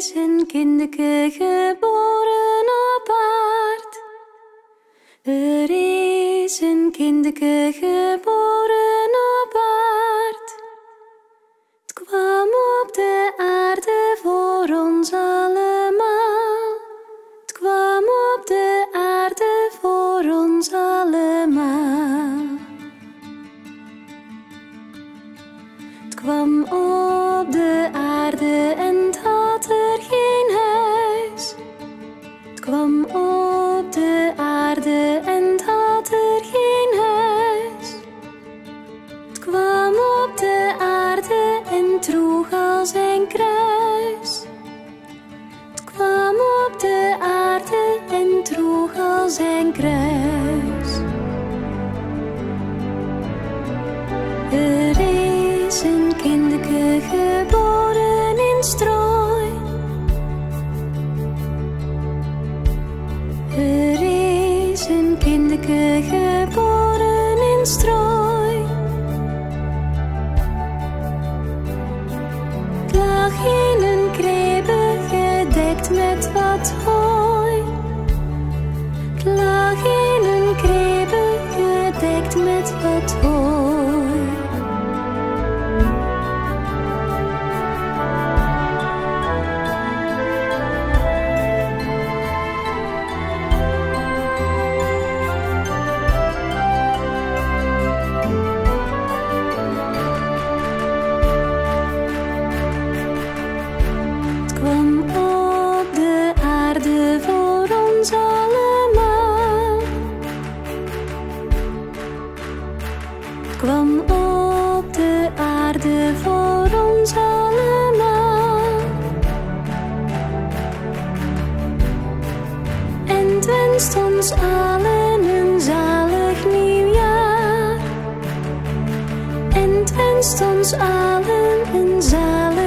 wij zijn kindeke geboren op aard. Er is een kindeke geboren op aard. Het kwam op de aarde voor ons allemaal. Het kwam op de aarde voor ons allemaal. Het kwam op de aarde en het had er geen huis. Het kwam op de aarde en het had er geen huis. Het kwam op de aarde en droeg al zijn kruis. Het kwam op de aarde en droeg al zijn kruis. Er is een kindeke geboren in strooi. Er is een kindeke geboren in strooi. Het lag in een kribbe gedekt met wat hooi. Het lag in een kribbe gedekt met wat hooi. Het kwam op de aarde voor ons allemaal. En wenst ons allen een zalig nieuwjaar. En wenst ons allen een zalig